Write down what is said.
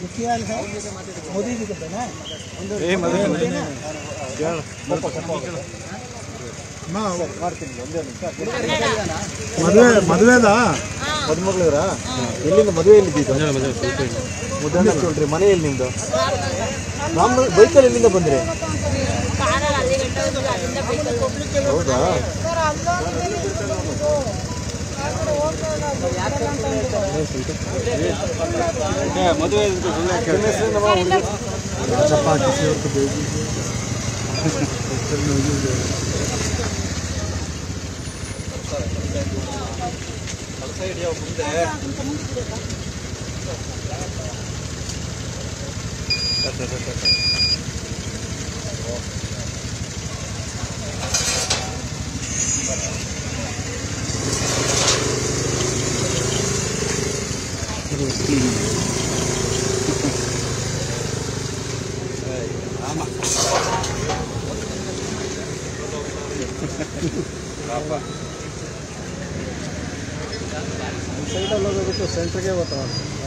मुख्यालय है मोदी जी के बना है मधुवे मधुवेदा ಮದುಮಗಳಿವರಾ ಎಲ್ಲಿಂದ ಮದುವೆ ಎಲ್ಲಿದ್ದೀತು ಮುದ್ದಣ್ಣ ಚೌಲ್ಟ್ರಿ ಮನೆ ಎಲ್ಲಿ ನಿಮ್ದು ನಮ್ಮ ಬೈಕಲ್ಲಿ ಎಲ್ಲಿಂದ ಬಂದ್ರಿ ಹೌದಾ ಮದುವೆ ಚಪಾತಿ ಸೈಡ್ ಯಾವ ಮುಂದೆ ಸೈಡಲ್ಲಿ ಹೋಗೋದಕ್ಕೆ ಸೆಂಟ್ರಿಗೆ ಬರ್ತಾವೆ